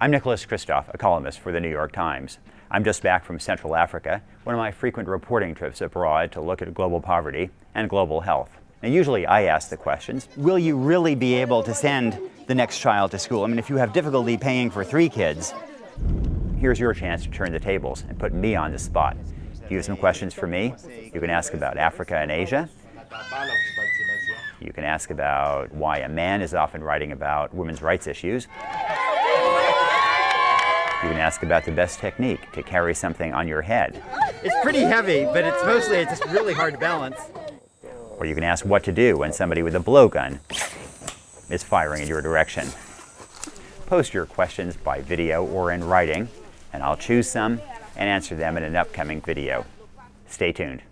I'm Nicholas Kristof, a columnist for The New York Times. I'm just back from Central Africa, one of my frequent reporting trips abroad to look at global poverty and global health. Now, usually I ask the questions, will you really be able to send the next child to school? I mean, if you have difficulty paying for 3 kids, here's your chance to turn the tables and put me on the spot. You have some questions for me? You can ask about Africa and Asia. You can ask about why a man is often writing about women's rights issues. You can ask about the best technique to carry something on your head. It's pretty heavy, but it's just really hard to balance. Or you can ask what to do when somebody with a blowgun is firing in your direction. Post your questions by video or in writing, and I'll choose some and answer them in an upcoming video. Stay tuned.